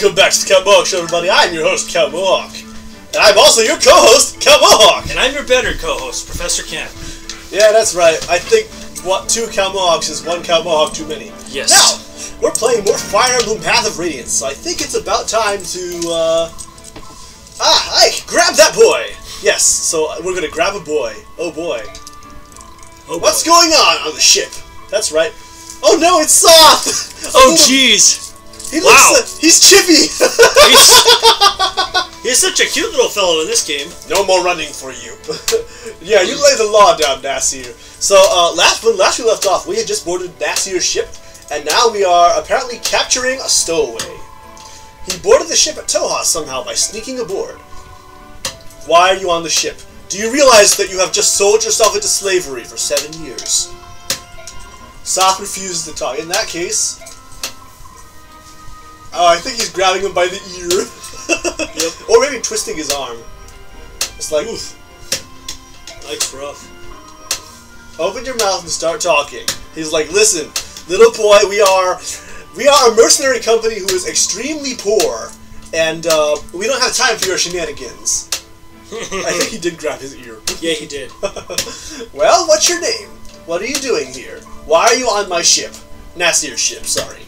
Welcome back to the Cal Mohawk Show, everybody. I'm your host, Cal Mohawk. And I'm also your co-host, Cal Mohawk. And I'm your better co-host, Professor Kent. Yeah, that's right. I think two Cal Mohawks is one Cal Mohawk too many. Yes. Now, we're playing more Fire Emblem: Path of Radiance, so I think it's about time to, Ike, grab that boy! Yes, so we're gonna grab a boy. Oh boy. Oh boy. What's going on the ship? That's right. Oh no, it's Sothe! Oh jeez! He looks, he's chippy! he's such a cute little fellow in this game. No more running for you. Yeah, you lay the law down, Nassir. So, last we left off, we had just boarded Nassir's ship, and now we are apparently capturing a stowaway. He boarded the ship at Toha somehow by sneaking aboard. Why are you on the ship? Do you realize that you have just sold yourself into slavery for 7 years? Sothe refuses to talk. In that case... Oh, I think he's grabbing him by the ear. Yep. Or maybe twisting his arm. It's like, oof. Life's rough. Open your mouth and start talking. He's like, listen, little boy, we are a mercenary company who is extremely poor, and we don't have time for your shenanigans. I think he did grab his ear. Yeah, he did. Well, what's your name? What are you doing here? Why are you on my ship? Nassir's ship, sorry.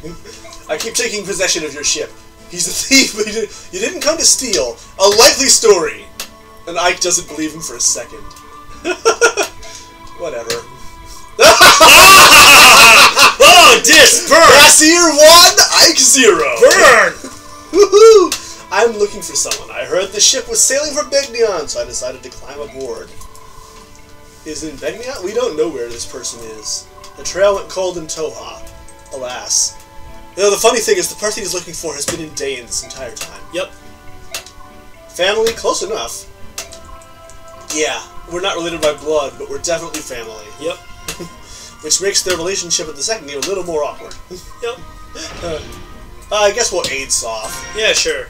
I keep taking possession of your ship. He's a thief, but you didn't come to steal. A likely story. And Ike doesn't believe him for a second. Whatever. Oh, dish! Burn! Nassir 1, Ike 0! Burn! Woohoo! I'm looking for someone. I heard the ship was sailing for Begnion, so I decided to climb aboard. Is it in Begnion? We don't know where this person is. The trail went cold in Toha. Alas. You know, the funny thing is, the person he's looking for has been in Daein this entire time. Yep. Family? Close enough. Yeah, we're not related by blood, but we're definitely family. Yep. Which makes their relationship at the second game a little more awkward. Yep. I guess we'll aid Sothe. Yeah, sure.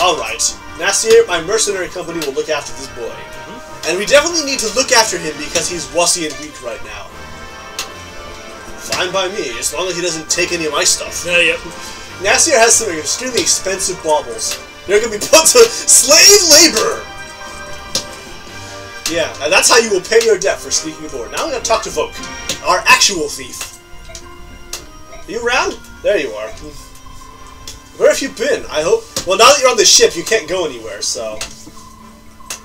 Alright. Nassir, my mercenary company, will look after this boy. Mm-hmm. And we definitely need to look after him because he's wussy and weak right now. Fine by me, as long as he doesn't take any of my stuff. Yeah, yep. Nassir has some extremely expensive baubles. They're going to be put to slave labor! Yeah, and that's how you will pay your debt for sneaking aboard. Now I'm going to talk to Volke, our actual thief. Are you around? There you are. Where have you been? I hope... Well, now that you're on the ship, you can't go anywhere, so...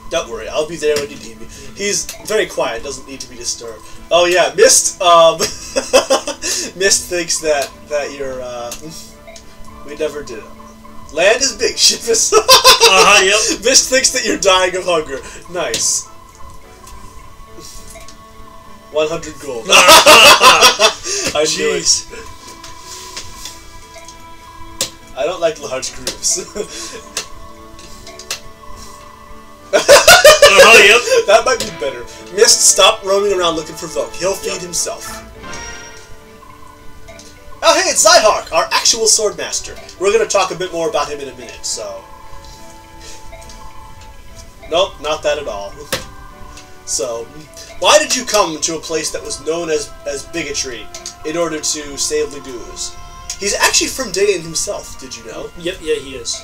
Don't worry, I'll be there when you need me. He's very quiet, doesn't need to be disturbed. Oh yeah, Mist, Mist thinks that you're, we never did it. Land is big, ship is... Yep. Mist thinks that you're dying of hunger. Nice. 100 gold. I knew it. I don't like large groups. Yep. That might be better. Mist, stop roaming around looking for Volke. He'll feed himself. Oh, hey, it's Zihark, our actual swordmaster. We're going to talk a bit more about him in a minute, so... Nope, not that at all. So, why did you come to a place that was known as bigotry in order to save Laguz? He's actually from Daein himself, did you know? Yep, yeah, he is.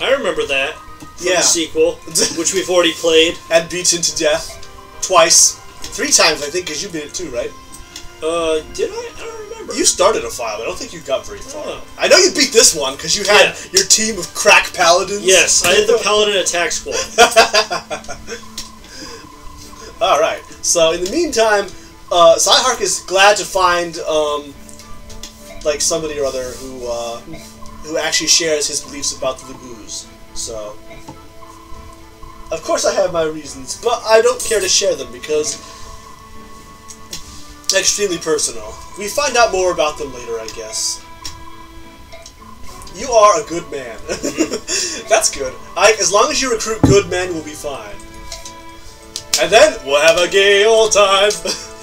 I remember that. Yeah. The sequel, which we've already played. And beaten to death. Twice. 3 times, I think, because you beat it too, right? Did I? I don't remember. You started a file, but I don't think you got very far. Oh. I know you beat this one, because you had your team of crack paladins. Yes, I had the paladin attack squad. Alright, so in the meantime, Zihark is glad to find, like, somebody or other who actually shares his beliefs about the Laguz. So, of course I have my reasons, but I don't care to share them because it's extremely personal. We find out more about them later, I guess. You are a good man. That's good. As long as you recruit good men, we'll be fine. And then we'll have a gay old time.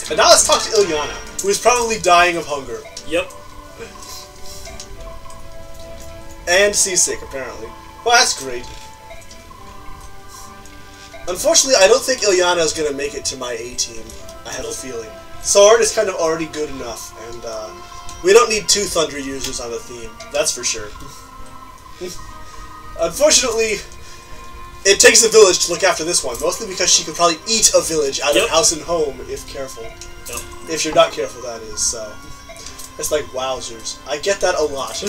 And now let's talk to Ilyana, who is probably dying of hunger. Yep. And seasick, apparently. Well, that's great. Unfortunately, I don't think Ilyana is going to make it to my A-team. I have a feeling. Soren is kind of already good enough, and we don't need 2 Thunder users on the theme. That's for sure. Unfortunately, it takes a village to look after this one, mostly because she could probably eat a village out of house and home if careful. Yep. If you're not careful, that is, so... It's like, wowzers. I get that a lot.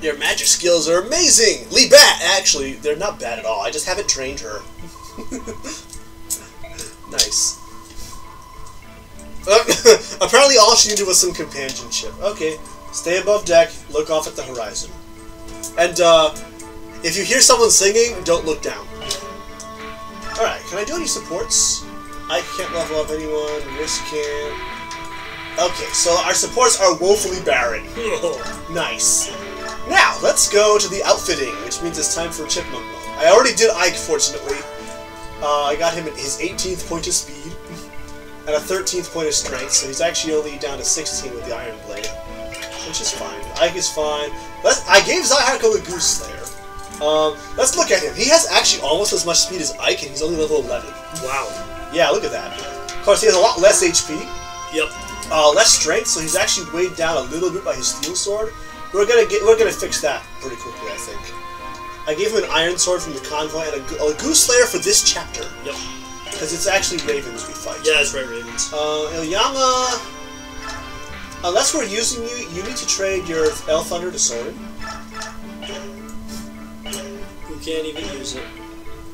Their magic skills are amazing! Lee Bat! Actually, they're not bad at all. I just haven't trained her. Nice. Apparently all she needed was some companionship. Okay. Stay above deck, look off at the horizon. And, if you hear someone singing, don't look down. Alright, can I do any supports? I can't level up anyone. Risk can't. Okay, so our supports are woefully barren. Nice. Now, let's go to the outfitting, which means it's time for Chipmunk Mode. I already did Ike, fortunately. I got him at his 18th point of speed, and a 13th point of strength, so he's actually only down to 16 with the Iron Blade, which is fine. Ike is fine. I gave Zihark a Goose Slayer. Let's look at him. He has actually almost as much speed as Ike, and he's only level 11. Wow. Yeah, look at that. Of course, he has a lot less HP. Yep. Less strength, so he's actually weighed down a little bit by his steel sword. We're gonna fix that pretty quickly, I think. I gave him an iron sword from the convoy and a Goose Slayer for this chapter. Yep. Because it's actually ravens we fight. Yeah, it's right, ravens. Ilyana, unless we're using you, you need to trade your Elf Thunder to Soren. Who can't even use it?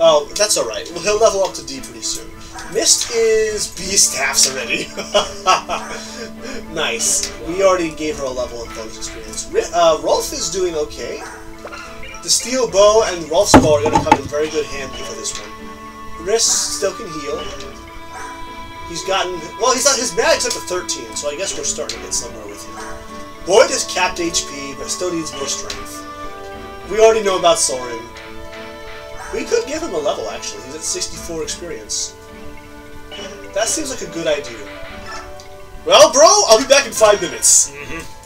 Oh, that's all right. Well, he'll level up to D pretty soon. Mist is B staffs already. Nice. We already gave her a level of bonus experience. Rolf is doing okay. The steel bow and Rolf's bow are going to come in very good handy for this one. Rhys still can heal. He's gotten... Well, his magic's up to 13, so I guess we're starting to get somewhere with him. Boyd is capped HP, but still needs more strength. We already know about Soren. We could give him a level, actually. He's at 64 experience. That seems like a good idea. Well, bro, I'll be back in 5 minutes. Mm-hmm.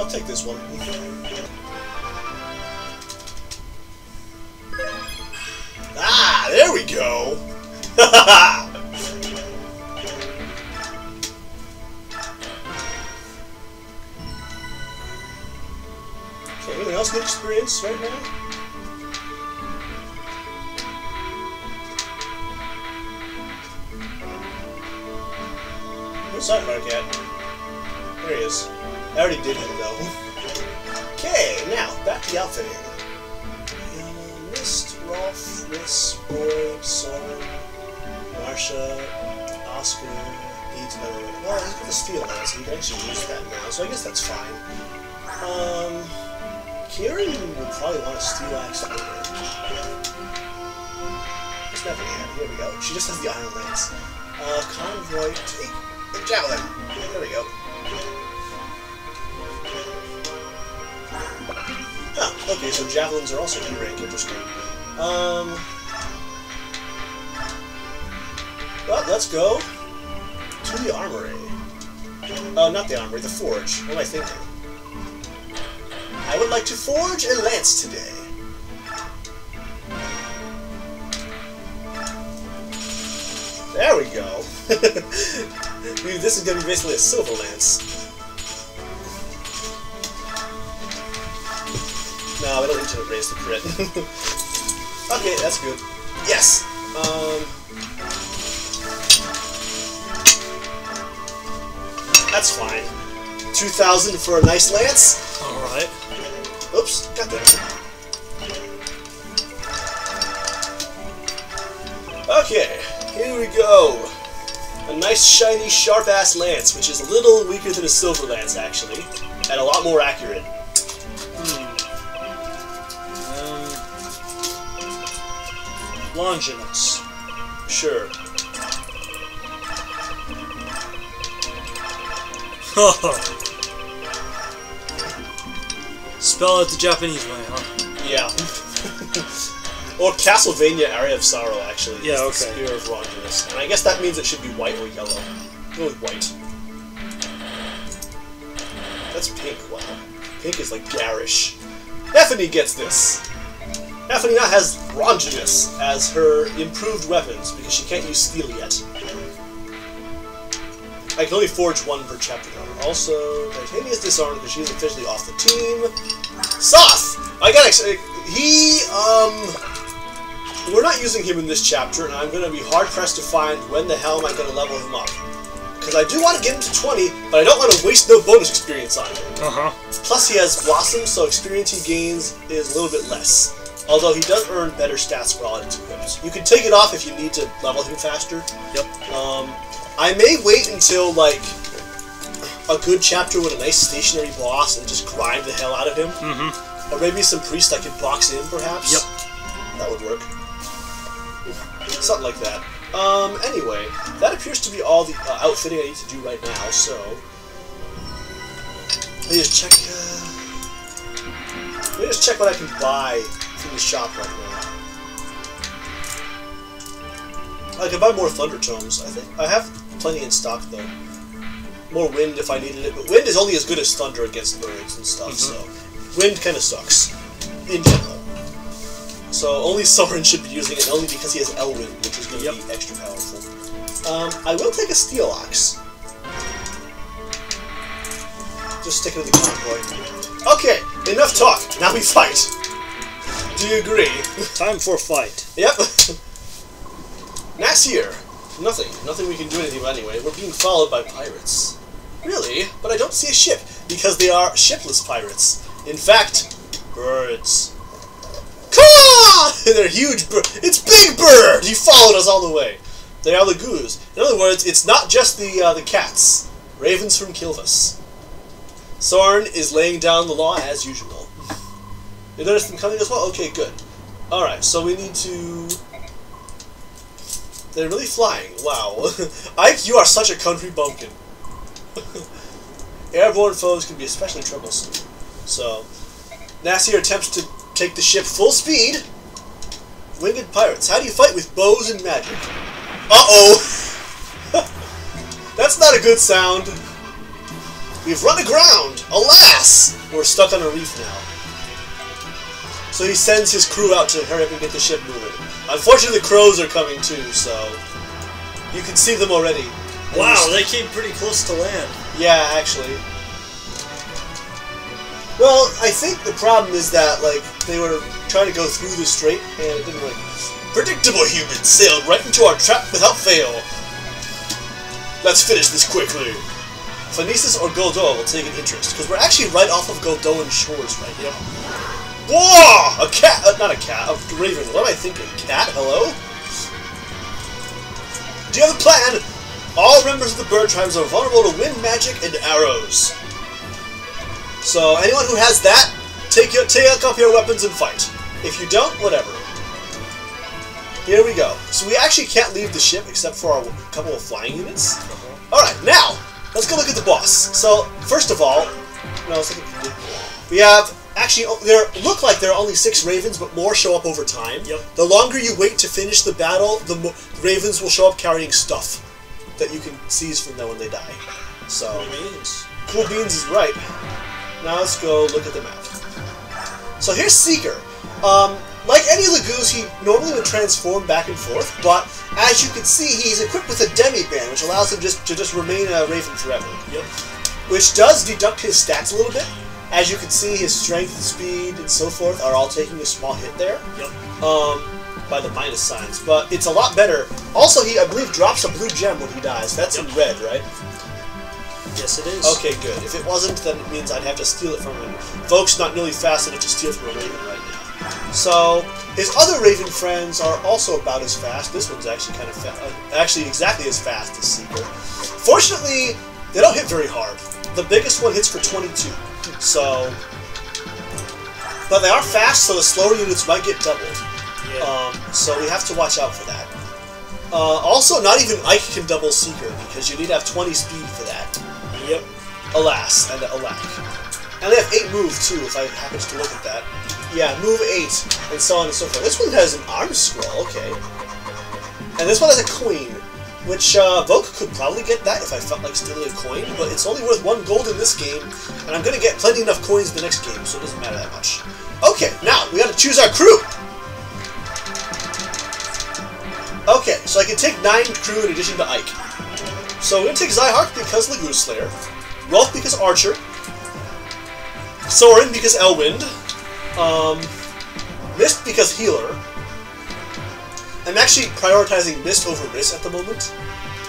I'll take this one. Ah, there we go. Anyone else good experience right now? Where's that mark at? There he is. I already did him though. Okay, now back to the outfitting. Mist, Rolf, Rhys, Boyd, Soren, Marcia, Oscar, Beads, by the way. Well, he's got the steel now, so he can actually use that now, so I guess that's fine. Kieran would probably want a steel axe later. There's nothing yet. Here we go. She just has the iron lance. Convoy, take the javelin. There we go. Oh, okay, so javelins are also E rank. Interesting. Well, let's go to the armory. Oh, not the armory, the forge. What am I thinking? I would like to forge a lance today. There we go. Dude, this is going to be basically a silver lance. No, I don't need to raise the crit. Okay, that's good. Yes! That's fine. 2,000 for a nice lance? Alright. Oops, got that. Okay, here we go. A nice, shiny, sharp-ass lance, which is a little weaker than a silver lance, actually, and a lot more accurate. Longinus. Sure. Spell it the Japanese way, huh? Yeah. Or Castlevania Area of Sorrow, actually. Yeah, okay. Spear of Longinus. And I guess that means it should be white or yellow. Go with white. That's pink, wow. Pink is like garish. Nephenee gets this! Nephenee now has Longinus as her improved weapons, because she can't use steel yet. I can only forge one per chapter now. Also, Titania is disarmed because she is officially off the team. Sothe! I got excited. We're not using him in this chapter, and I'm going to be hard-pressed to find when the hell am I going to level him up. Because I do want to get him to 20, but I don't want to waste no bonus experience on him. Plus he has Blossom, so experience he gains is a little bit less. Although he does earn better stats for all its equips. You can take it off if you need to level him faster. Yep. I may wait until, like, a good chapter with a nice stationary boss and just grind the hell out of him. Or maybe some priest I could box in, perhaps. Yep. That would work. Something like that. Anyway, that appears to be all the outfitting I need to do right now, so... Let me just check what I can buy from the shop right now. I can buy more Thunder Tomes, I think. I have plenty in stock, though. More Wind if I needed it, but Wind is only as good as Thunder against birds and stuff, so... Wind kinda sucks. In general. So only Soren should be using it, only because he has Elwind, which is going to be extra powerful. I will take a Steel Ox. Just stick it in the convoy. Okay, enough talk. Now we fight. Do you agree? Time for fight. Yep. Nassir. Nothing we can do anything about anyway. We're being followed by pirates. Really? But I don't see a ship, because they are shipless pirates. In fact, birds. They're huge bird. It's Big Bird! He followed us all the way. They are laguz. In other words, it's not just the cats. Ravens from Kilvas. Soren is laying down the law as usual. You noticed them coming as well? Okay, good. Alright, so we need to... They're really flying. Wow. Ike, you are such a country bumpkin. Airborne foes can be especially troublesome. So, Nassir attempts to take the ship full speed. Winged pirates. How do you fight with bows and magic? Uh-oh! That's not a good sound. We've run aground! Alas! We're stuck on a reef now. So he sends his crew out to hurry up and get the ship moving. Unfortunately, the crows are coming too, so... You can see them already. Wow, they came pretty close to land. Yeah, actually. Well, I think the problem is that, like, they were trying to go through the strait, and it didn't work. Predictable humans sailed right into our trap without fail. Let's finish this quickly. Phoenicis or Goldoa will take an interest, because we're actually right off of Goldoan shores right now. Whoa! A cat! Not a cat, a raven. What am I thinking? Cat? Hello? Do you have a plan? All members of the bird tribes are vulnerable to wind magic and arrows. So, anyone who has that, take up your weapons and fight. If you don't, whatever. Here we go. So we actually can't leave the ship except for our couple of flying units. Alright, now, let's go look at the boss. So, first of all, we have, actually, there look like there are only 6 ravens, but more show up over time. Yep. The longer you wait to finish the battle, the more ravens will show up carrying stuff that you can seize from them when they die. So, cool beans is right. Now let's go look at the map. So here's Seeker. Like any laguz, he normally would transform back and forth, but as you can see, he's equipped with a demi-band, which allows him to just remain a raven forever. Yep. Which does deduct his stats a little bit. As you can see, his strength, speed, and so forth are all taking a small hit there. Yep. By the minus signs, but it's a lot better. Also, he, I believe, drops a blue gem when he dies. That's in red, right? Yes, it is. Okay, good. If it wasn't, then it means I'd have to steal it from him. Volke's not nearly fast enough to steal from a raven right now. So, his other raven friends are also about as fast. This one's actually kind of actually exactly as fast as Seeker. Fortunately, they don't hit very hard. The biggest one hits for 22. So, but they are fast, so the slower units might get doubled. Yeah. So we have to watch out for that. Also, not even Ike can double Seeker, because you need to have 20 speed for that. Yep. Alas, and alack. And they have 8 move, too, if I happen to look at that. Yeah, move 8, and so on and so forth. This one has an arm scroll, okay. And this one has a coin, which Volke could probably get that if I felt like stealing a coin, but it's only worth 1 gold in this game, and I'm going to get plenty enough coins in the next game, so it doesn't matter that much. Okay, now, we got to choose our crew! Okay, so I can take 9 crew in addition to Ike. So we're going to take Zihark because Laguz Slayer, Rolf because Archer, Soren because Elwind, Mist because Healer. I'm actually prioritizing Mist over Rhys at the moment.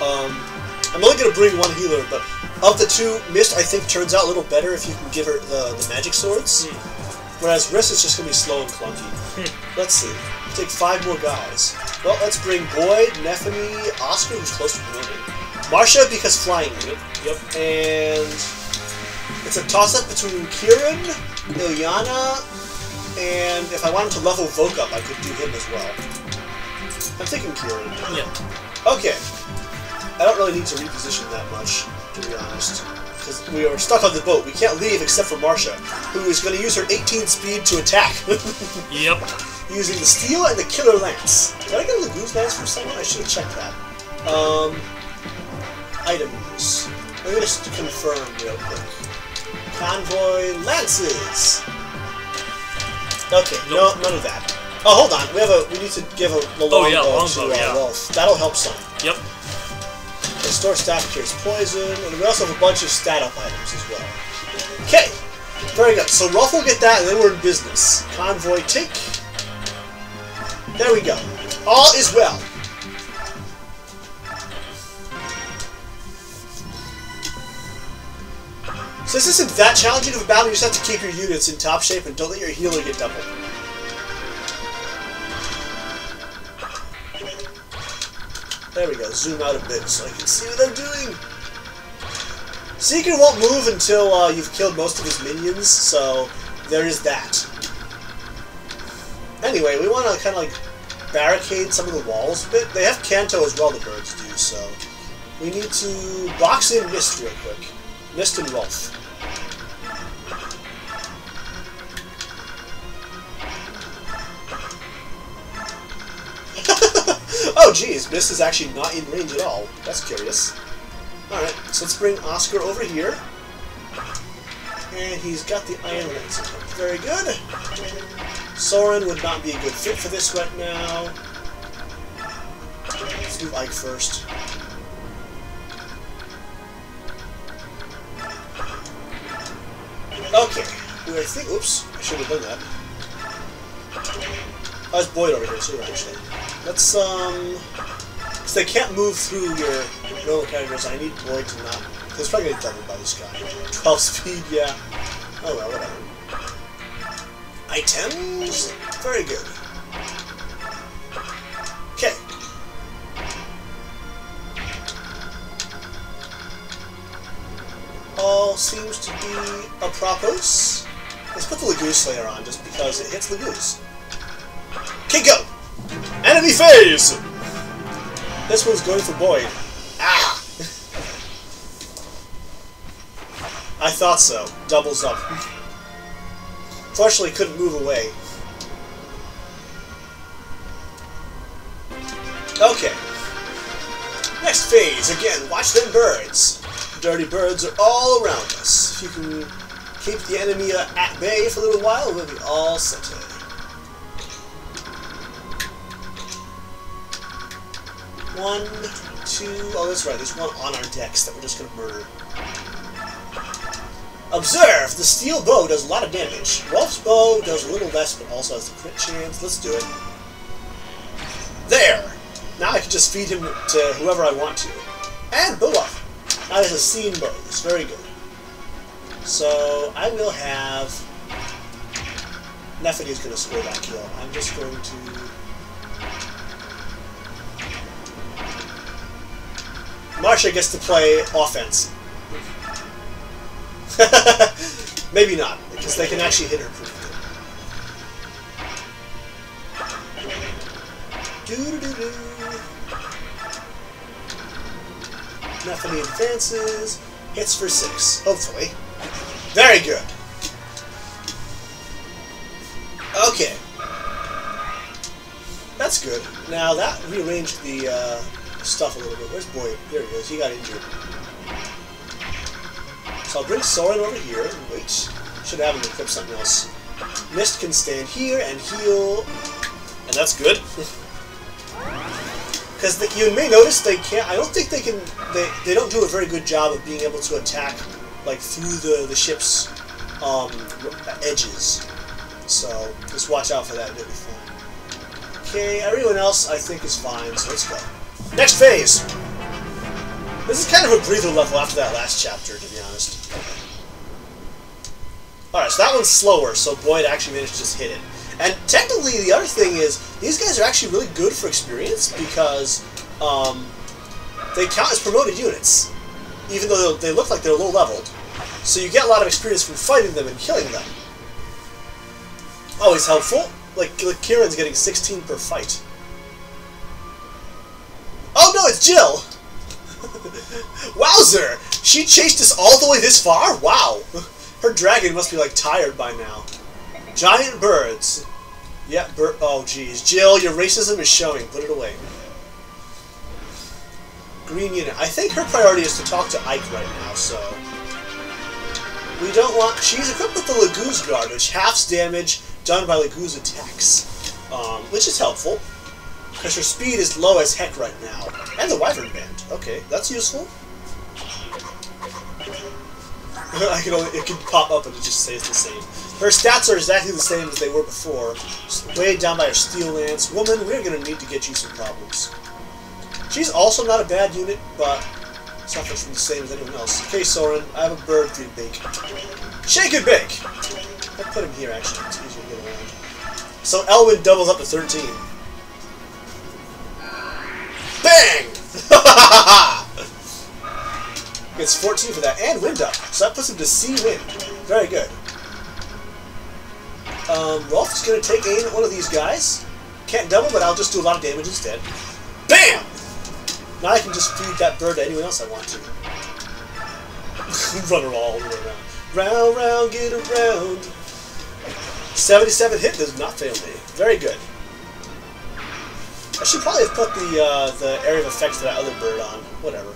I'm only going to bring one healer, but of the two, Mist I think turns out a little better if you can give her the magic swords, whereas Rhys is just going to be slow and clunky. Let's see. We'll take 5 more guys. Well, let's bring Boyd, Nephenee, Oscar, who's close to running, Marcia because flying unit. Yep. And it's a toss-up between Kieran, Ilyana, and if I wanted to level Volke up, I could do him as well. I'm thinking Kieran. Yeah. Okay. I don't really need to reposition that much, to be honest, because we are stuck on the boat. We can't leave except for Marcia, who is going to use her 18 speed to attack. Yep. Using the steel and the killer lance. Did I get a Laguz lance for a second? I should have checked that. Items. Let me just confirm real quick. Convoy lances. Okay, nope. No, none of that. Oh, hold on. We need to give a longbow to Rolf. That'll help some. Yep. Restore staff cures poison, and we also have a bunch of stat-up items as well. Okay, very good. So Rolf will get that, and then we're in business. Convoy take. There we go. All is well. So this isn't that challenging of a battle. You just have to keep your units in top shape and don't let your healer get doubled. There we go, zoom out a bit so I can see what I'm doing. Seeker won't move until you've killed most of his minions, so there is that. Anyway, we want to kind of like barricade some of the walls a bit. They have Kanto as well, the birds do, so we need to box in Mist real quick. Mist and Rolf. Oh, geez, Mist is actually not in range at all. That's curious. Alright, so let's bring Oscar over here. And he's got the iron lance. Very good. Soren would not be a good fit for this right now. Let's move Ike first. Okay. I think... Oops, I should have done that. Oh, there's Boyd over here too, actually. Let's, because they can't move through your normal characters, I need Boyd to not... Because it's probably going to get doubled by this guy. 12 speed, yeah. Oh well, whatever. Items? Very good. Okay. All seems to be apropos. Let's put the Laguz Slayer on, just because it hits Laguz. Okay, go! Enemy phase! This one's going for Boyd. Ah! I thought so. Doubles up. Fortunately, couldn't move away. Okay. Next phase. Again, watch them birds. Dirty birds are all around us. If you can keep the enemy at bay for a little while, we'll be all centered. One, two... Oh, that's right. There's one on our decks that we're just going to murder. Observe! The steel bow does a lot of damage. Rolf's bow does a little less, but also has the crit chance. Let's do it. There! Now I can just feed him to whoever I want to. And bow up! Now there's a scene bow. It's very good. So, I will have... Nephenee's going to score that kill. I'm just going to... Marcia gets to play offense. Maybe not, because they can actually hit her pretty good. Doo-doo-doo-doo. Nephenee advances. Hits for 6, hopefully. Very good. Okay. That's good. Now that rearranged the... stuff a little bit. Where's Boyd? There he goes. He got injured. So I'll bring Soren over here. Wait. Should have him equip something else. Mist can stand here and heal. And that's good. Because you may notice they can't. I don't think they can. They don't do a very good job of being able to attack like through the ship's edges. So just watch out for that and everything. Okay, everyone else I think is fine. So let's go. Next phase. This is kind of a breather level after that last chapter, to be honest. Alright, so that one's slower, so Boyd actually managed to just hit it. And technically, the other thing is, these guys are actually really good for experience because they count as promoted units, even though they look like they're low-leveled. So you get a lot of experience from fighting them and killing them. Always helpful. Like Kieran's getting 16 per fight. Oh no, it's Jill! Wowzer! She chased us all the way this far? Wow! Her dragon must be, like, tired by now. Giant birds. Yeah, oh, jeez. Jill, your racism is showing. Put it away. Green unit. I think her priority is to talk to Ike right now, so... We don't want... She's equipped with the Laguz Guard, which halves damage done by Laguz attacks. Which is helpful. Because her speed is low as heck right now. And the Wyvern Band. Okay, that's useful. It can pop up and it just stays the same. Her stats are exactly the same as they were before. Just weighed down by her Steel Lance. Woman, we're going to need to get you some problems. She's also not a bad unit, but suffers from the same as anyone else. Okay, Soren, I have a bird for you to bake. Shake and bake! I put him here, actually. It's easier to get around. So Elwind doubles up to 13. Bang! Gets 14 for that, and wind up. So that puts him to C wind. Very good. Rolf's going to take aim at one of these guys. Can't double, but I'll just do a lot of damage instead. Bam! Now I can just feed that bird to anyone else I want to. Run her all the way around. Round, round, get around. 77 hit does not fail me. Very good. I should probably have put the area of effect for that other bird on. Whatever.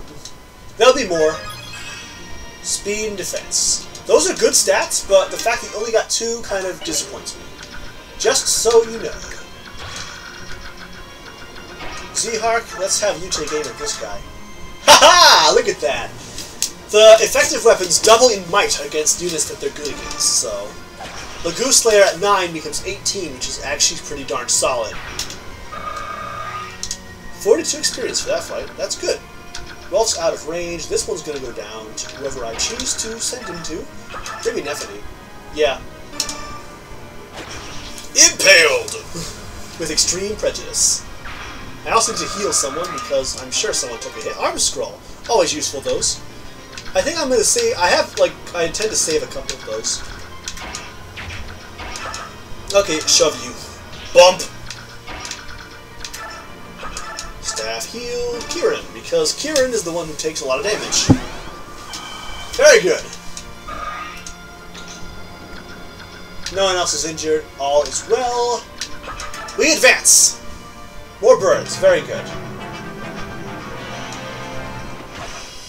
There'll be more. Speed and defense. Those are good stats, but the fact that you only got 2 kind of disappoints me. Just so you know. Zihark, let's have you take aim at this guy. Ha-ha! Look at that! The effective weapons double in might against units that they're good against, so... Laguz Slayer at 9 becomes 18, which is actually pretty darn solid. 42 experience for that fight. That's good. Rolf's out of range. This one's going to go down to whoever I choose to send him to. Maybe Nephenee. Yeah. Impaled! With extreme prejudice. I also need to heal someone because I'm sure someone took a hit. Arm scroll. Always useful, those. I think I'm going to save... I intend to save a couple of those. Okay, shove you. Bump! Staff heal Kieran, because Kieran is the one who takes a lot of damage. Very good. No one else is injured. All is well. We advance. More birds. Very good.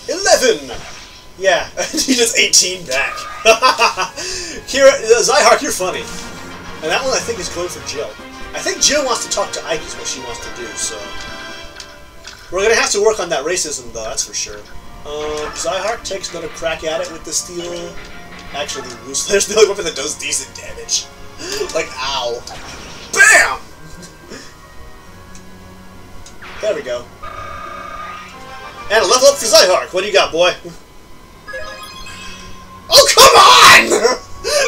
11. Yeah, he does 18 back. Kieran, Zihark, you're funny. And that one I think is going for Jill. I think Jill wants to talk to Ike is what she wants to do, so... We're going to have to work on that racism, though, that's for sure. Zihark takes another crack at it with the steel. Actually, the Goose Slayer's the only weapon that does decent damage. Like, ow. BAM! There we go. And a level up for Zihark. What do you got, boy? Oh, come on!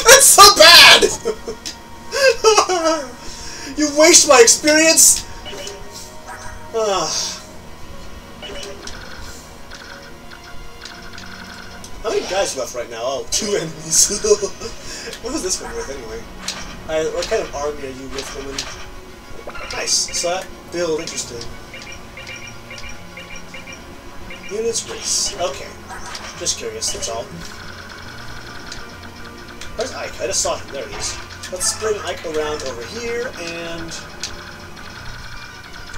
That's so bad! You waste my experience? How many guys left right now? Oh, 2 enemies. What is this one with, anyway? What kind of army are you with, woman? Nice. So that build, interesting. Units, race. Okay. Just curious, that's all. Where's Ike? I just saw him. There he is. Let's spring Ike around over here, and...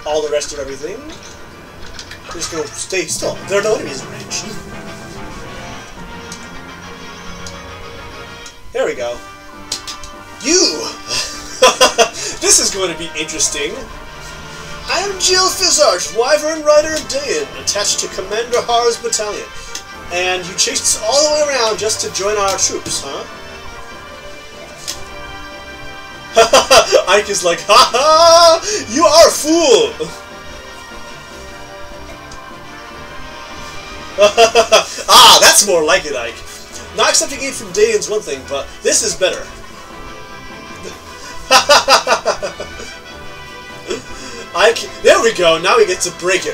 all the rest of everything. Just go stay still. There are no enemies in range. There we go. You! This is going to be interesting. I am Jill Fizzarch, Wyvern Rider of Daein, attached to Commander Hara's battalion. And you chased us all the way around just to join our troops, huh? Haha! Ike is like, haha! You are a fool! Ah, that's more like it, Ike. Not accepting aid from Daein's one thing, but this is better. Ike, there we go, now he gets to break it.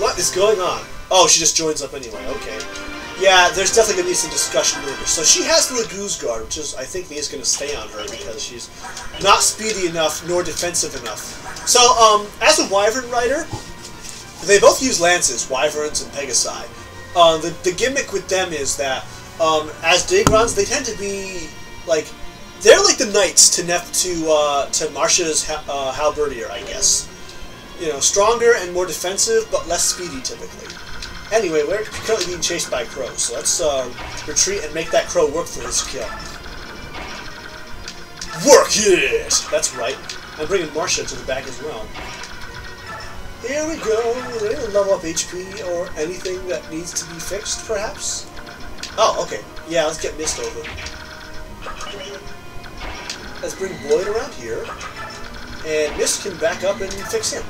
What is going on? Oh, she just joins up anyway, okay. Yeah, there's definitely going to be some discussion later. So she has the Laguz Guard, which is, I think, Mia's going to stay on her because she's not speedy enough nor defensive enough. So, as a Wyvern Rider, they both use lances, Wyverns and Pegasi. The gimmick with them is that, as Digrons, they tend to be, like, they're like the knights to Marcia's halberdier, I guess. You know, stronger and more defensive, but less speedy, typically. Anyway, we're currently being chased by crows, so let's retreat and make that crow work for his kill. Work it! That's right. I'm bringing Marcia to the back as well. Here we go. We're going to level up HP or anything that needs to be fixed, perhaps? Oh, okay. Yeah, let's get Mist over. Let's bring Boyd around here. And Mist can back up and fix him.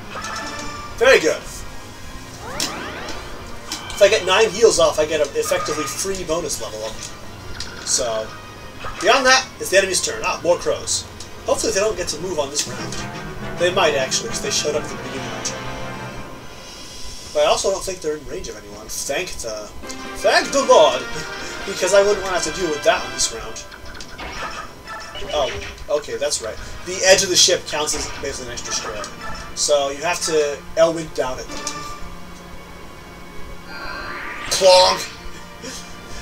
Very good. If I get 9 heals off, I get an effectively free bonus level up. So, beyond that, it's the enemy's turn. Ah, more crows. Hopefully they don't get to move on this round. They might, actually, because they showed up at the beginning of the turn. But I also don't think they're in range of anyone. Thank the Lord! Because I wouldn't want to have to deal with that on this round. Oh, okay, that's right. The edge of the ship counts as basically an extra square. So you have to Elwind down at them. Clonk!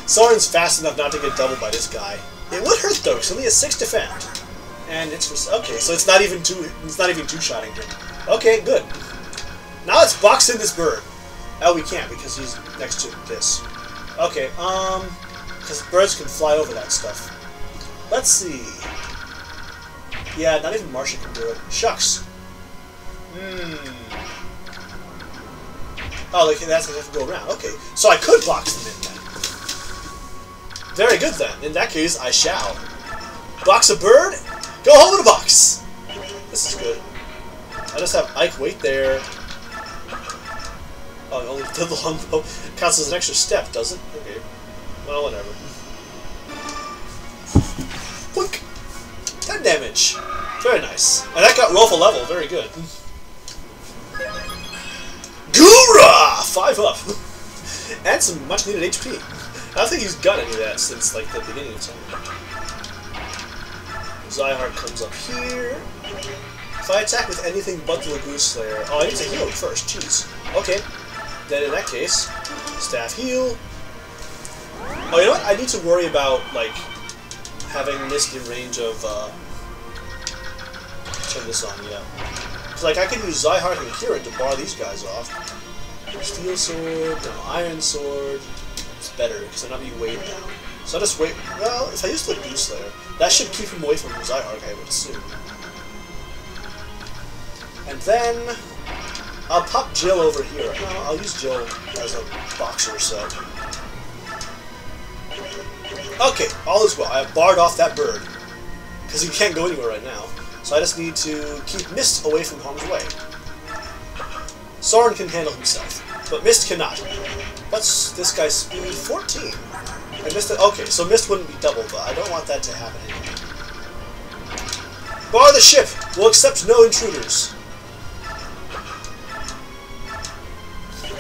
Soren's fast enough not to get doubled by this guy. It would hurt though, because only has 6 defend. And it's okay, so it's not even two-shotting him. Okay, good. Now let's box in this bird. Oh, we can't because he's next to this. Okay, because birds can fly over that stuff. Let's see. Yeah, not even Marcia can do it. Shucks. Oh, okay, that's gonna have to go around. Okay, so I could box them in then. Very good then. In that case, I shall. Box a bird. Go home in a box. This is good. I just have Ike wait there. Oh, only the longbow counts as an extra step, does it? Okay. Well, whatever. Boink! 10 damage. Very nice. And that got Rolf a level. Very good. Goora! 5 up. And some much-needed HP. I don't think he's got any of that since, like, the beginning of time. Zihark comes up here. If I attack with anything but the Laguz Slayer... Oh, I need to heal him first. Jeez. Okay. Then in that case, staff heal. Oh, you know what? I need to worry about, like, having Mist in range of, turn this on, yeah. Because, like, I can use Zihark and Kieran to bar these guys off. Steel Sword, no, Iron Sword. It's better, because I'm not being weighed down. So I just wait. Well, if I use the Goose Slayer, that should keep him away from Zihark, I would assume. And then... I'll pop Jill over here. No, I'll use Jill as a boxer, so... Okay, all is well. I have barred off that bird. Because he can't go anywhere right now. So I just need to keep Mist away from harm's way. Soren can handle himself, but Mist cannot. What's this guy's speed? 14. I missed it. Okay, so Mist wouldn't be double, but I don't want that to happen anymore. Bar the ship! We'll accept no intruders.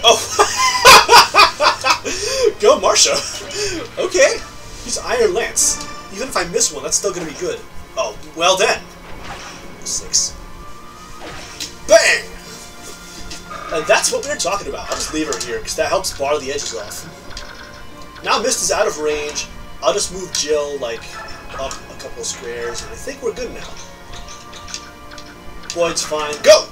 Oh! Go, Marcia! Okay! Use Iron Lance. Even if I miss one, that's still gonna be good. Oh, well then! 6. Bang! And that's what we were talking about. I'll just leave her here, because that helps bar the edges off. Now Mist is out of range. I'll just move Jill, like, up a couple of squares, and I think we're good now. Boyd's fine. Go!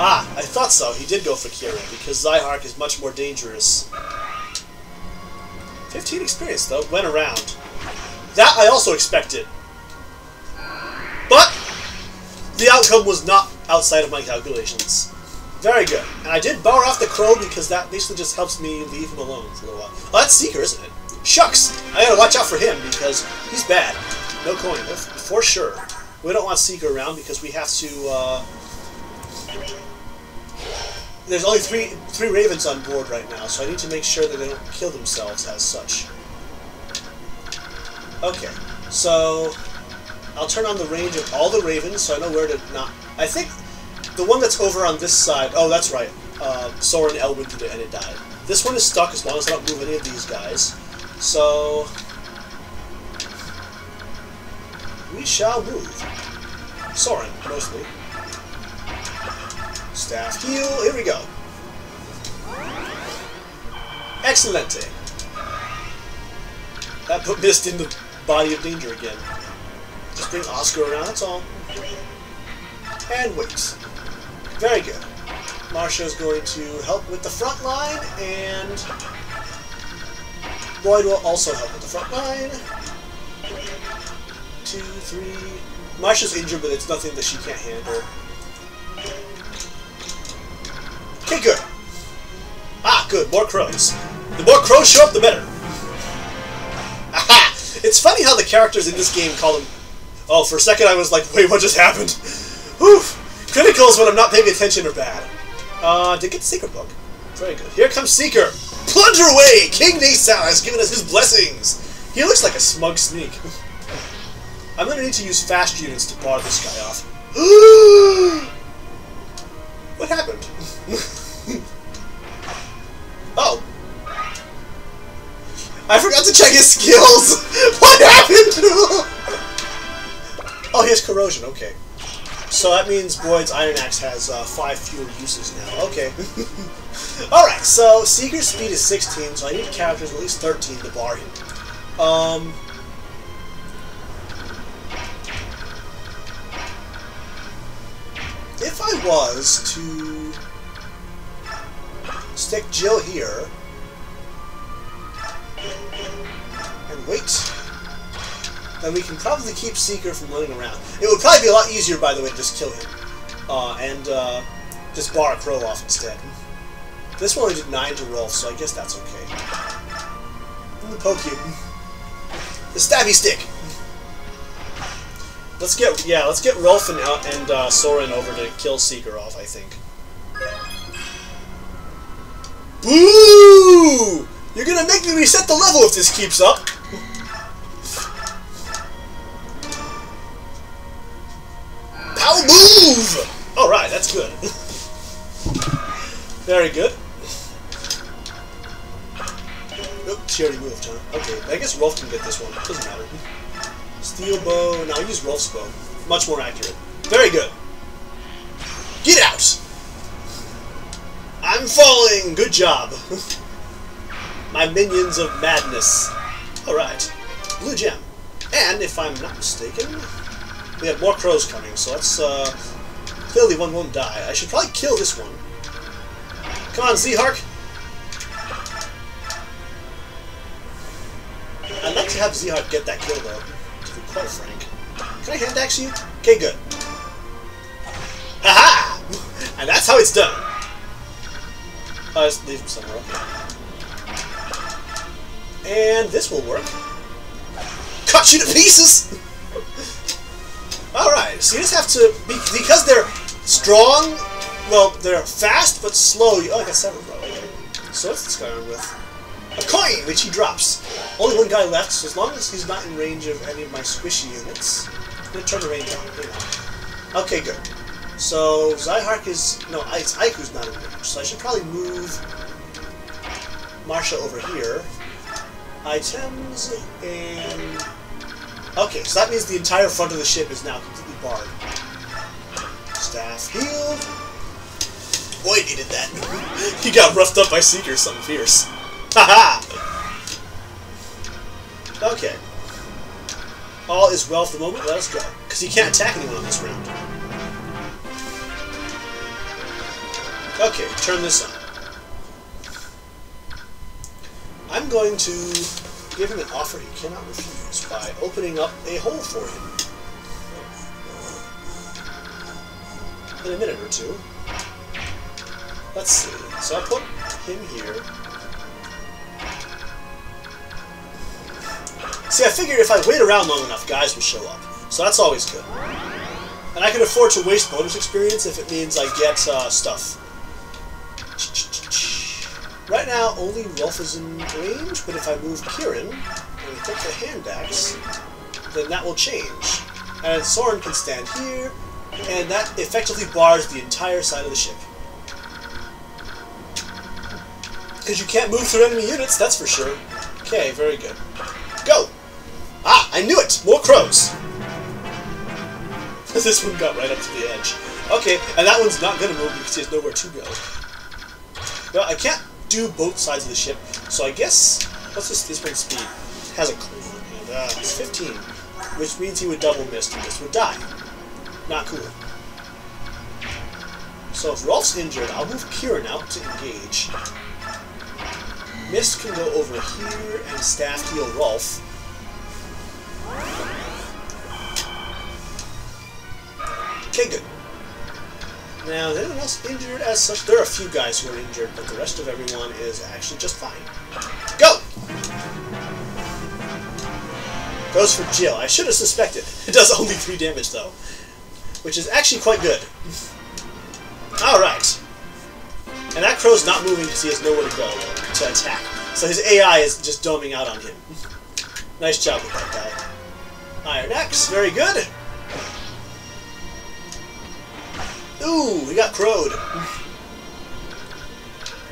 Ah, I thought so. He did go for Kieran, because Zihark is much more dangerous. 15 experience, though. Went around. That I also expected. But The outcome was not outside of my calculations. Very good. And I did bar off the crow because that basically just helps me leave him alone for a little while. Well, that's Seeker, isn't it? Shucks! I gotta watch out for him because he's bad. No coin, for sure. We don't want Seeker around because we have to, There's only three ravens on board right now, so I need to make sure that they don't kill themselves as such. Okay, so I'll turn on the range of all the ravens so I know where to not... I think the one that's over on this side... Oh, that's right. Soren, Elwind did it and it died. This one is stuck as long as I don't move any of these guys. So... we shall move. Soren, mostly. Staff heal. Here we go. Excellente. That put Mist in the body of danger again. Just bring Oscar around, that's all. And wait. Very good. Marcia's going to help with the front line, and Boyd will also help with the front line. 2, 3... Marcia's injured, but it's nothing that she can't handle. Okay, good. Ah, good. More crows. The more crows show up, the better. Aha! It's funny how the characters in this game call them... Oh, for a second I was like, wait, what just happened? Whew! Criticals when I'm not paying attention are bad. Did get the Seeker book. Very good. Here comes Seeker! Plunder away! King Nassir has given us his blessings! He looks like a smug sneak. I'm going to need to use fast units to bar this guy off. What happened? Oh. I forgot to check his skills! What happened to him? Oh, he has corrosion, okay. So that means Boyd's Iron Axe has 5 fewer uses now. Okay. Alright, so Seeker's speed is 16, so I need characters at least 13 to bar him. If I was to stick Jill here and wait, then we can probably keep Seeker from running around. It would probably be a lot easier, by the way, to just kill him and just bar a crow off instead. This one only did 9 to Rolf, so I guess that's okay. I'm gonna poke you. The stabby stick. Let's get Rolf and Soren over to kill Seeker off, I think. Boo! You're gonna make me reset the level if this keeps up. Power move! All right, that's good. Very good. Nope, she already moved, huh? Okay, I guess Rolf can get this one. Doesn't matter. Steel bow. Now use Rolf's bow. Much more accurate. Very good. Get out! I'm falling! Good job. My minions of madness. Alright. Blue gem. And, if I'm not mistaken, we have more crows coming, so let's, clearly one won't die. I should probably kill this one. Come on, Zihark! I'd like to have Zihark get that kill, though. Quite frank. Can I hand axe you? Okay, good. Haha! -ha! And that's how it's done. I'll just leave him somewhere. Okay. And this will work. Cut you to pieces! Alright, so you just have to... Because they're strong... Well, they're fast, but slow. Oh, I got 7, bro. Okay. So what's this guy on with? A coin, which he drops. Only one guy left, so as long as he's not in range of any of my squishy units, I'm going to turn the range on. Yeah. Okay, good. So, Zihark is... No, it's Ike who's not in range, so I should probably move Marcia over here. Items, and... Okay, so that means the entire front of the ship is now completely barred. Staff heal. Boy, needed that. He got roughed up by Seeker, something fierce. Haha! Okay. All is well for the moment, let us go. Because he can't attack anyone on this round. Okay, turn this on. I'm going to give him an offer he cannot refuse by opening up a hole for him. in a minute or two. Let's see. So I'll put him here. See, I figured if I wait around long enough, guys will show up. So that's always good. And I can afford to waste bonus experience if it means I get stuff. Right now, only Rolf is in range, but if I move Kieran and pick the hand axe, then that will change. And Soren can stand here, and that effectively bars the entire side of the ship. Because you can't move through enemy units, that's for sure. Okay, very good. Go! Ah, I knew it! More crows! This one got right up to the edge. Okay, and that one's not going to move because he has nowhere to go. Well, I can't do both sides of the ship, so I guess... Let's just... This brings speed. It has a clue, and it's 15. Which means he would double Mist, and Mist would die. Not cool. So if Rolf's injured, I'll move Kieran out to engage. Mist can go over here and staff heal Rolf. Okay, good. Now, is anyone else injured as such? There are a few guys who are injured, but the rest of everyone is actually just fine. Go! Goes for Jill. I should have suspected. It does only 3 damage, though. Which is actually quite good. Alright. And that crow's not moving because he has nowhere to go to attack. So his AI is just doming out on him. Nice job with that guy. Iron Axe. Very good. Ooh, we got crowed.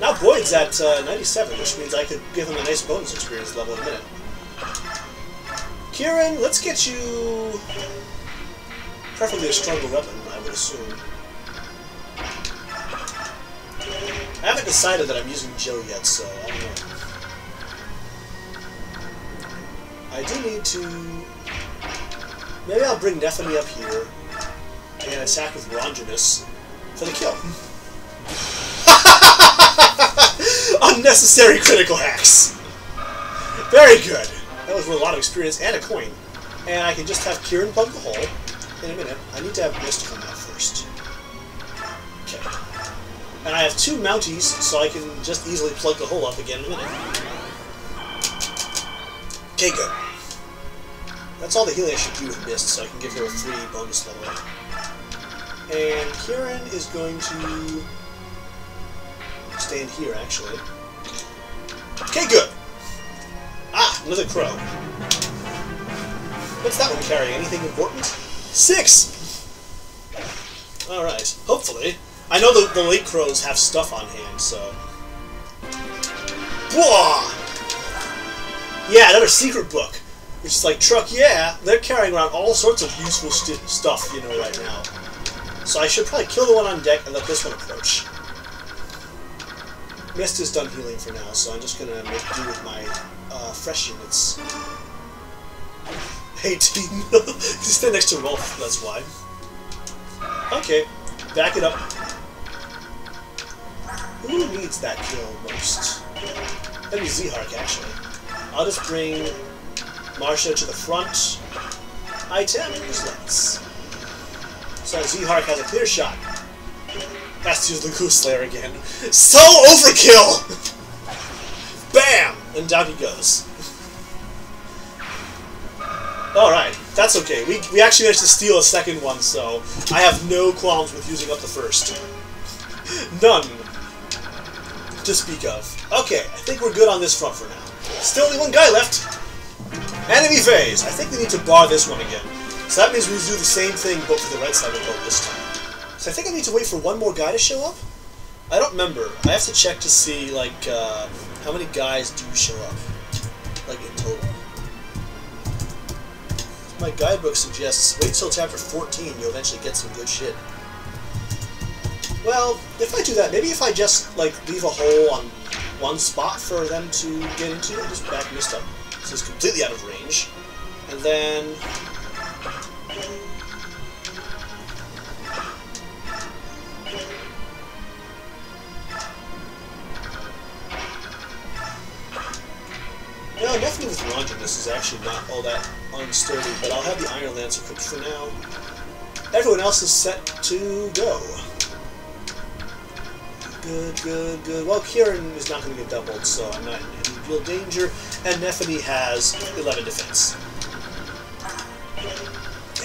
Now Boyd's at 97, which means I could give him a nice bonus experience level in a minute. Kieran, let's get you... preferably a stronger weapon, I would assume. I haven't decided that I'm using Jill yet, so I don't know. I do need to... Maybe I'll bring Nephenee up here. And attack with Longinus for the kill. Unnecessary critical hacks. Very good. That was worth a lot of experience and a coin. And I can just have Kieran plug the hole. In a minute, I need to have Mist come out first. Okay. And I have 2 Mounties, so I can just easily plug the hole up again in a minute. Okay, good. That's all the healing I should do with Mist, so I can give her a free bonus level up. And Kieran is going to stand here, actually. Okay, good. Ah, another crow. What's that one carrying? Anything important? 6! Alright, hopefully. I know the late crows have stuff on hand, so... Whoa! Yeah, another secret book. Which is like, truck, yeah, they're carrying around all sorts of useful stuff, you know, right now. So I should probably kill the one on deck and let this one approach. Mist is done healing for now, so I'm just going to make do with my fresh units. 18. He's still next to Rolf, that's why. Okay, back it up. Who really needs that kill most? That'd be Zihark, actually. I'll just bring Marcia to the front. Items, let's... So Zihark has a clear shot. Has to use the Goose Slayer again. So overkill! Bam! And down he goes. Alright, that's okay. We actually managed to steal a second one, so I have no qualms with using up the first. None. To speak of. Okay, I think we're good on this front for now. Still only one guy left. Enemy phase! I think we need to bar this one again. So that means we do the same thing, but for the right side of the boat this time. So I think I need to wait for one more guy to show up? I don't remember. I have to check to see, like, how many guys do show up, like, in total. My guidebook suggests, wait till chapter 14, you'll eventually get some good shit. Well, if I do that, maybe if I just, like, leave a hole on one spot for them to get into, I'll just back Mist up, so it's completely out of range. And then... No, nothing with Longinus is actually not all that unsturdy, but I'll have the Iron Lancer equipped for now. Everyone else is set to go. Good, good, good. Well, Kieran is not going to get doubled, so I'm not in real danger. And Nephenee has 11 defense.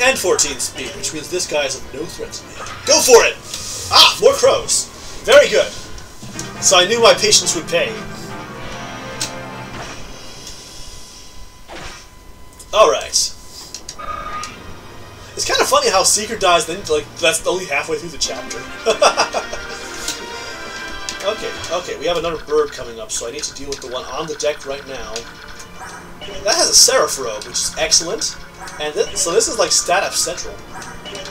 And 14 speed, which means this guy is of no threat to me. Go for it! Ah, more crows! Very good. So I knew my patience would pay. Alright. It's kind of funny how Seeker dies, then, like, that's only halfway through the chapter. Okay, we have another bird coming up, so I need to deal with the one on the deck right now. That has a Seraph, which is excellent. And this, so this is like stat up central.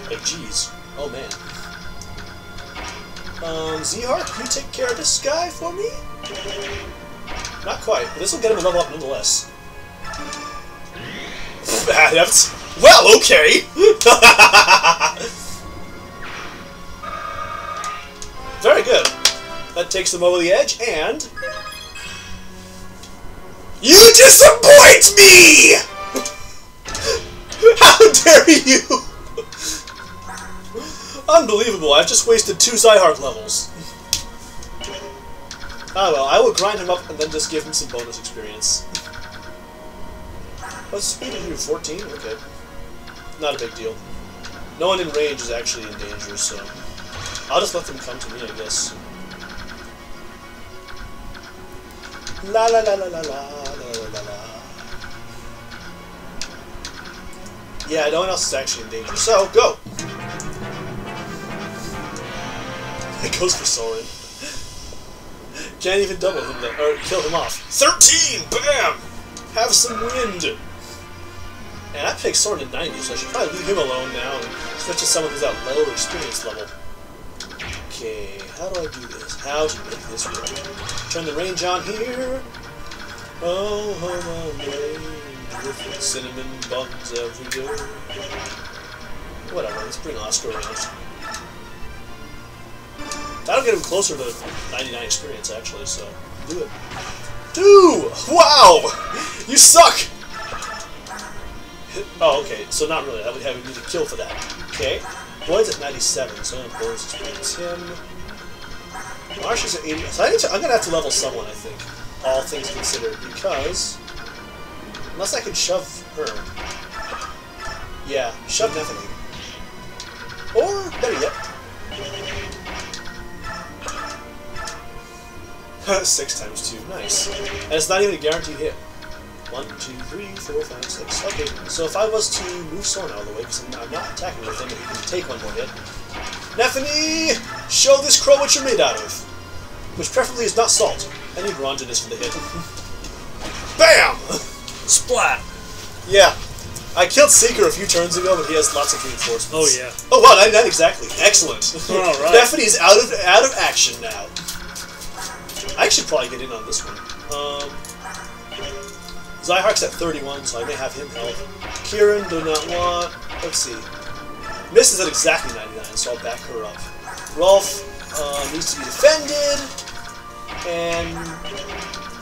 Like, geez. Oh, man. Zihark, can you take care of this guy for me? Not quite, but this will get him a level up nonetheless. Well, okay! Very good. That takes them over the edge, and... You disappoint me! How dare you! Unbelievable, I've just wasted 2 Zihark levels. Ah well, I will grind him up and then just give him some bonus experience. What's speed of you? 14? Okay. Not a big deal. No one in range is actually in danger, so... I'll just let them come to me, I guess. La la la la la la la la la. Yeah, no one else is actually in danger, so go! It goes for Soren. Can't even double him, or kill him off. 13! Bam! Have some wind! And I picked Soren at 90, so I should probably leave him alone now and switch to someone who's at lower experience level. Okay, how do I do this? How to make this work? Turn the range on here. Oh, home away with cinnamon buns every day. Whatever, let's bring Oscar around. That'll get him closer to 99 experience, actually, so do it. Do! Wow! You suck! Oh, okay, so not really. That would have me to kill for that. Okay. Boyd's at 97, so I'm going to bonus experience him. Marcia's at 80. So I'm going to have to level someone, I think. All things considered, because... Unless I can shove her. Yeah, shove Nephenee. Or, better yet. 6 times 2, nice. And it's not even a guaranteed hit. 1, 2, 3, 4, 5, 6. Okay, so if I was to move Soren out of the way, because I'm not attacking with him, and he can take one more hit. Nephenee! Show this crow what you're made out of! Which preferably is not salt. I need Longinus for the hit. BAM! Splat! Yeah. I killed Seeker a few turns ago, but he has lots of reinforcements. Oh, yeah. Oh, wow, 99 exactly. Excellent. All right. Nephenee's out of action now. I should probably get in on this one. Zihark's at 31, so I may have him help. Kieran, do not want... Let's see. Mist is at exactly 99, so I'll back her up. Rolf needs to be defended. And...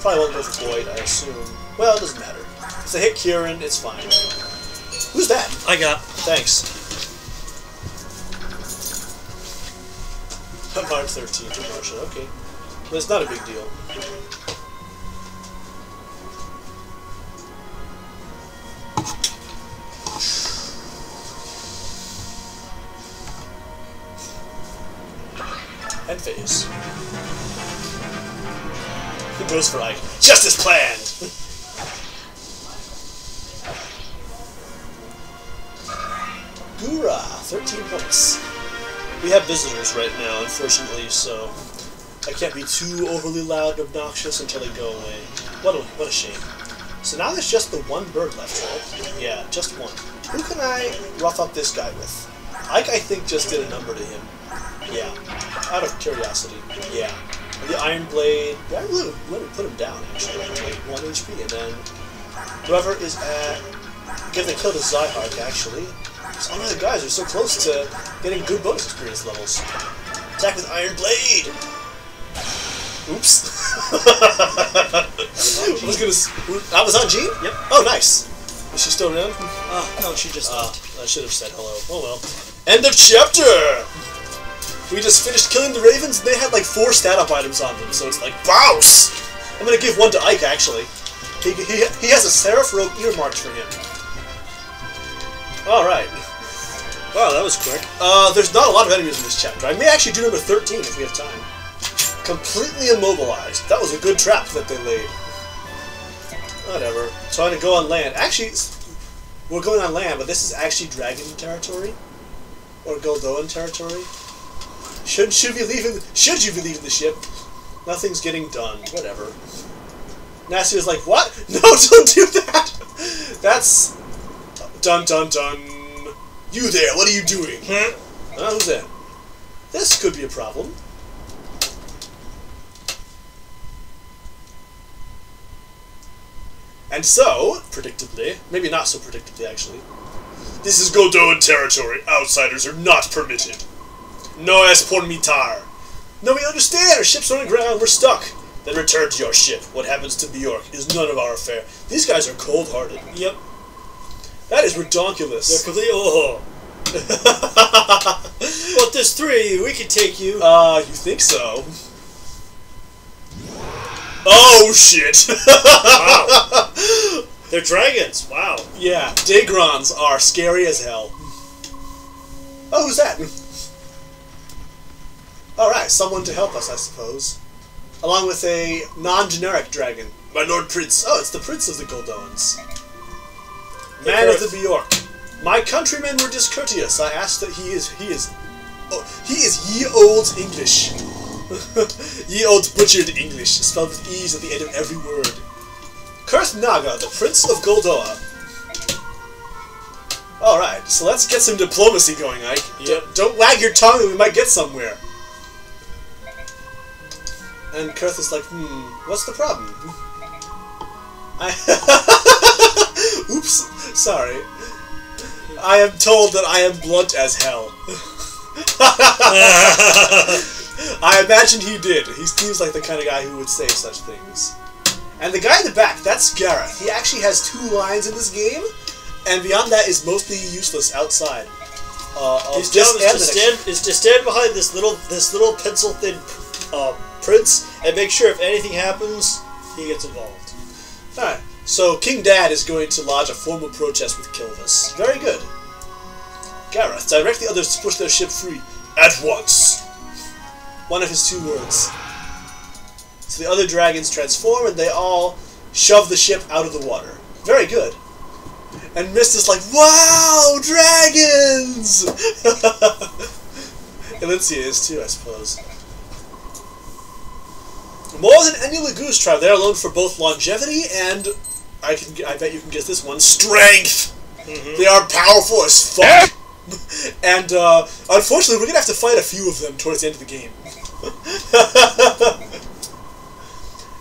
Probably won't go for Boyd, I assume. Well, it doesn't matter. If they hit Kieran, it's fine. Who's that? I got. Thanks. I'm at 13 for Marcia, okay. But it's not a big deal. And phase. It goes for Ike. Just as planned! Hoorah! 13 points. We have visitors right now, unfortunately, so... I can't be too overly loud and obnoxious until they go away. What a shame. So now there's just the one bird left, right? Yeah, just one. Who can I rough up this guy with? Ike, I think, just did a number to him. Yeah. Out of curiosity. Yeah. The Iron Blade... I really put him down, actually. Like, 1 HP, and then... Whoever is at... Because they killed a Zihark, actually. So all the other guys are so close to getting good bonus experience levels. Attack with Iron Blade! Oops. I was on G? Yep. Oh, nice. Is she still around? No, she just left. I should have said hello. Oh well. End of chapter! We just finished killing the Ravens, and they had like 4 stat-up items on them, so it's like, BOUS! I'm gonna give one to Ike, actually. He has a Seraph Rogue earmarked for him. Alright. Wow, that was quick. There's not a lot of enemies in this chapter. I may actually do number 13 if we have time. Completely immobilized. That was a good trap that they laid. Whatever. Trying to go on land. Actually, we're going on land, but this is actually dragon territory? Or Goldoan territory? Should you be leaving the ship? Nothing's getting done. Whatever. Nassir's like, what? No, don't do that! That's... Dun dun dun. You there, what are you doing? Hmm? Who's that? This could be a problem. And so, predictably, maybe not so predictably actually, this is Goldoan territory. Outsiders are not permitted. No es por mitar. No, we understand. Our ship's on the ground. We're stuck. Then return to your ship. What happens to Bjork is none of our affair. These guys are cold-hearted. Yep. That is redonkulous. They're completely. Oh. But there's 3. We can take you. You think so? Oh shit! Wow. They're dragons. Wow. Yeah, Dagrons are scary as hell. Oh, who's that? Alright, someone to help us, I suppose. Along with a non-generic dragon. My Lord Prince. Oh, it's the Prince of the Goldoans. Man of the Bjork. My countrymen were discourteous. I asked that he is ye old English. Ye old butchered English, spelled with E's at the end of every word. Kurthnaga, the Prince of Goldoa. Alright, so let's get some diplomacy going, Ike. Yep. Don't wag your tongue and we might get somewhere. And Kurth is like, what's the problem? Oops, sorry. I am told that I am blunt as hell. I imagine he did. He seems like the kind of guy who would say such things. And the guy in the back, that's Gareth. He actually has 2 lines in this game, and beyond that is mostly useless outside. His job is to stand behind this little pencil thin prince and make sure if anything happens, he gets involved. Alright, so King Dad is going to lodge a formal protest with Kilvas. Very good. Gareth, direct the others to push their ship free. At once! One of his 2 words. So the other dragons transform and they all shove the ship out of the water. Very good. And Mist is like, wow, dragons! Elincia is too, I suppose. More than any Laguz tribe, they're alone for both longevity and I bet you can guess this one, strength. They are powerful as fuck. And unfortunately, we're gonna have to fight a few of them towards the end of the game.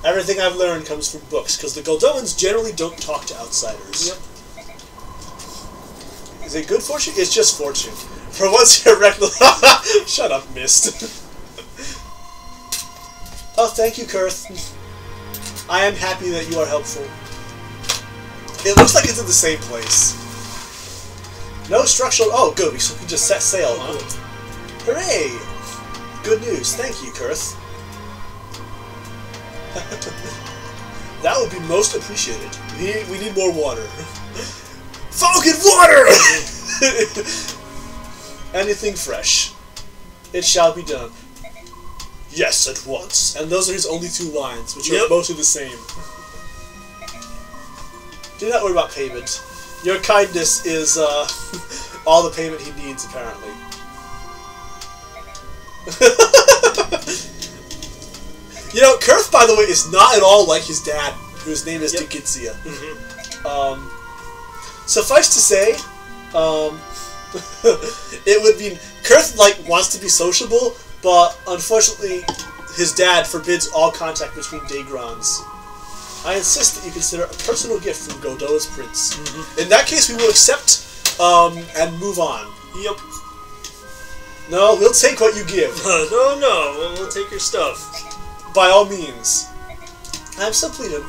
Everything I've learned comes from books, because the Goldoans generally don't talk to outsiders. Yep. Is it good fortune? It's just fortune. For once, you're reckless. Shut up, Mist. Oh, thank you, Kurth. I am happy that you are helpful. It looks like it's in the same place. No structural... Oh, good. We can just set sail, huh? Hooray! Good news. Thank you, Kurth. That would be most appreciated. We need more water. Fucking water! Anything fresh. It shall be done. Yes, at once. And those are his only 2 lines, which are mostly the same. Do not worry about payment. Your kindness is all the payment he needs, apparently. You know, Kurth, by the way, is not at all like his dad, whose name is Dickitzia. Suffice to say, it would be... Kurth, like, wants to be sociable, but unfortunately, his dad forbids all contact between Dagrons. I insist that you consider a personal gift from Goldoa's prince. In that case, we will accept and move on. Yep. No, we'll take what you give. No, we'll take your stuff. By all means. I'm so pleaded.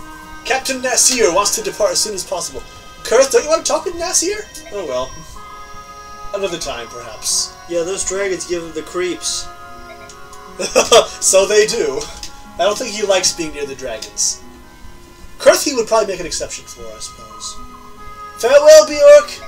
Captain Nassir wants to depart as soon as possible. Kurth, don't you want to talk with Nassir? Oh well. Another time, perhaps. Yeah, those dragons give him the creeps. So they do. I don't think he likes being near the dragons. Kurthi would probably make an exception for, I suppose. Farewell, Bjork!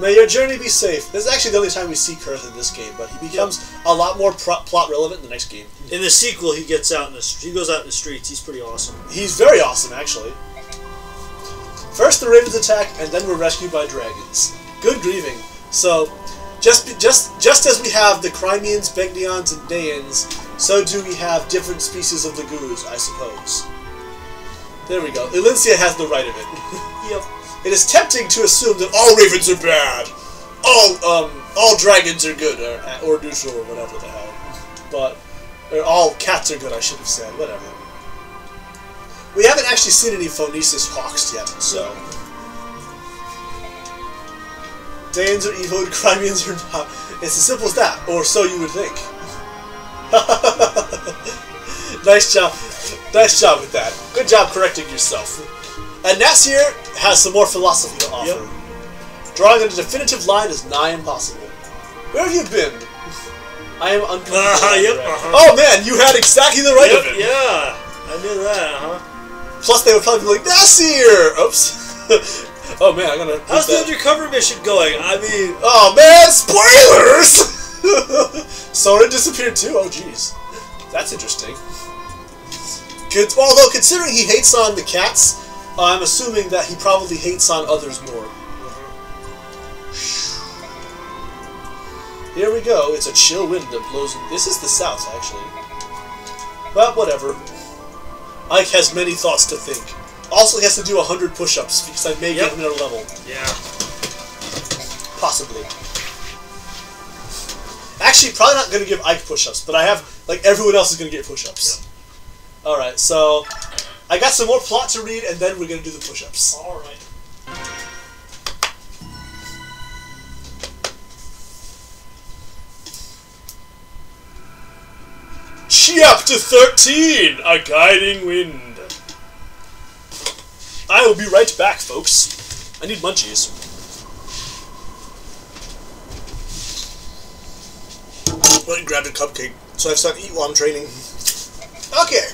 May your journey be safe. This is actually the only time we see Kurth in this game, but he becomes a lot more plot relevant in the next game. In the sequel, he gets out in the he goes out in the streets. He's pretty awesome. He's very awesome, actually. First the ravens attack, and then we're rescued by dragons. Good grieving. So, just as we have the Crimeans, Begnions, and Daeins, so do we have different species of laguz, I suppose. There we go. Ilincia has the right of it. Yep. It is tempting to assume that all ravens are bad, all dragons are good, or neutral, or whatever the hell. But or all cats are good, I should have said. Whatever. We haven't actually seen any Phoenicis hawks yet, so... Daeins are evil and Crimeans are not. It's as simple as that, or so you would think. Nice job. Nice job with that. Good job correcting yourself. And Nassir has some more philosophy to offer. Yep. Drawing a definitive line is nigh impossible. Where have you been? I am uncomfortable. Yep, Oh man, you had exactly the right of it! Yeah, I knew that, Plus, they would probably be like, Nassir! Oops. Oh, man, I'm gonna... How's the undercover mission going? I mean... Oh, man, spoilers! Soren disappeared, too. Oh, jeez. That's interesting. Good. Although, considering he hates on the cats, I'm assuming that he probably hates on others more. Mm-hmm. Here we go. It's a chill wind that blows... This is the south, actually. But, whatever. Ike has many thoughts to think. Also, he has to do 100 push-ups because I may get him another level. Yeah. Possibly. Actually, probably not going to give Ike push-ups, but I have, like, everyone else is going to get push-ups. Yep. Alright, so I got some more plot to read, and then we're going to do the push-ups. Alright. Chapter 13, A Guiding Wind. I will be right back, folks. I need munchies. Went and grabbed a cupcake, so I've stuck to eat while I'm training. Okay.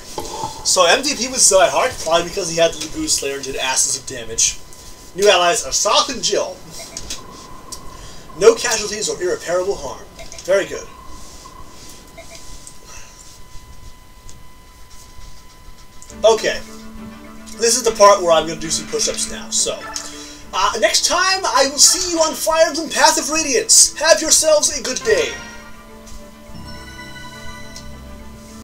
So MVP was Zihark, probably because he had the Laguz Slayer and did asses of damage. New allies are Sothe and Jill. No casualties or irreparable harm. Very good. Okay, this is the part where I'm going to do some push-ups now, so... next time, I will see you on Fire Emblem: Path of Radiance. Have yourselves a good day.